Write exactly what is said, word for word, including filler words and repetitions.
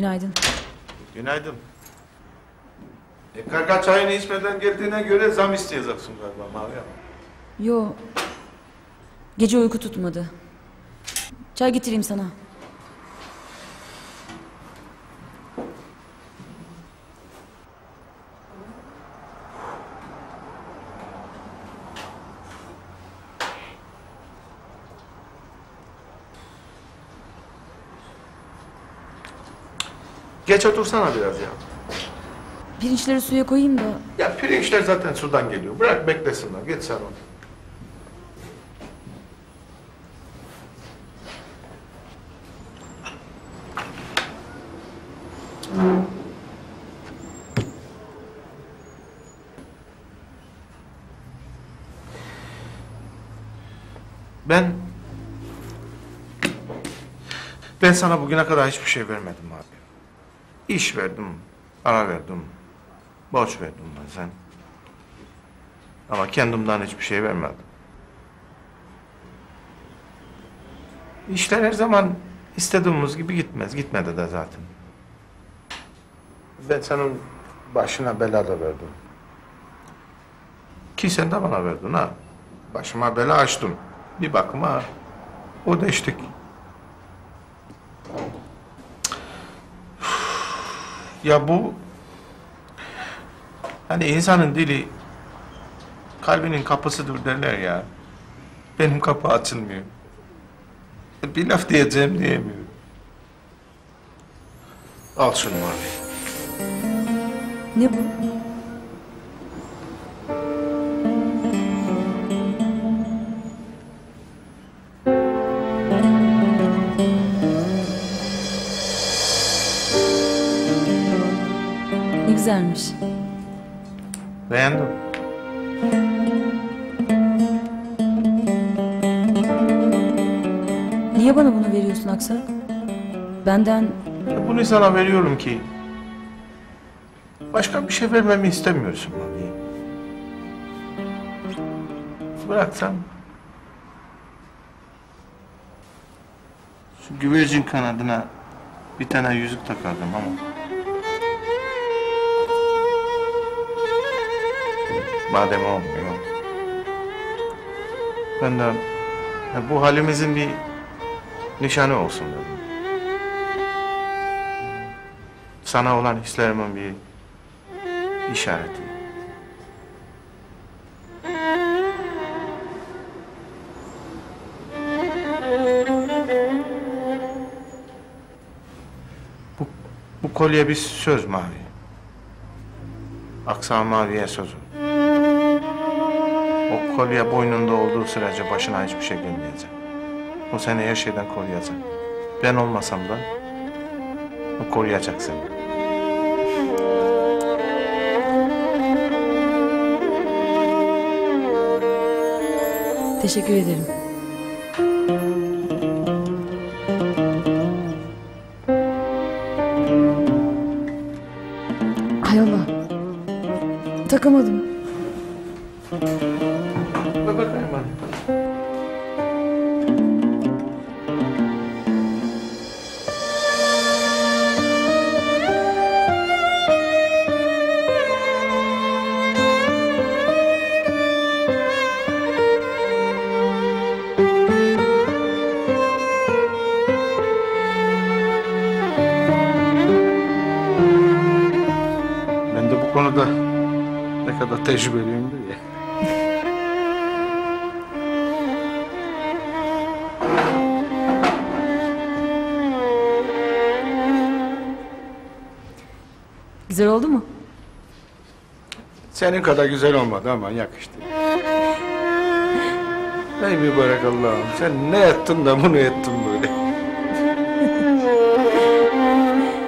Günaydın. Günaydın. E, karga çayını içmeden geldiğine göre zam isteyeceksin galiba Mavi ama. Yo. Gece uyku tutmadı. Çay getireyim sana. Geç otursana biraz ya. Pirinçleri suya koyayım da. Ya pirinçler zaten sudan geliyor. Bırak beklesinler. Geç sen onu. Ben... Ben sana bugüne kadar hiçbir şey vermedim abi. İş verdim, ara verdim, borç verdim bazen. Ama kendimden hiçbir şey vermedim. İşler her zaman istediğimiz gibi gitmez, gitmedi de zaten. Ben senin başına bela da verdim. Ki sen de bana verdin ha. Başıma bela açtın. Bir bakıma o da içtik. Ya bu, hani insanın dili kalbinin kapısıdır derler ya, benim kapı açılmıyor. Bir laf diyeceğim diyemiyorum. Al şunu abi. Ne bu? Güzelmiş. Beğendim. Niye bana bunu veriyorsun Aksak? Benden... Ya bunu sana veriyorum ki... Başka bir şey vermemi istemiyorsun abi. Bıraksam... Şu güvercin kanadına... Bir tane yüzük takardım ama... Madem olmuyor, ben de bu halimizin bir nişanı olsun dedim. Sana olan hislerimin bir işareti. Bu, bu kolye bir söz Mavi. Aksak Mavi'ye sözü. O kolye boynunda olduğu sürece başına hiçbir şey gelmeyecek. O seni her şeyden koruyacak. Ben olmasam da o koruyacak seni. Teşekkür ederim. Hay Allah. Takamadım. Konuda ne kadar tecrübeliyim diye. Güzel oldu mu? Senin kadar güzel olmadı ama yakıştı. Ey mübarek Allah'ım, sen ne ettin de bunu ettin böyle.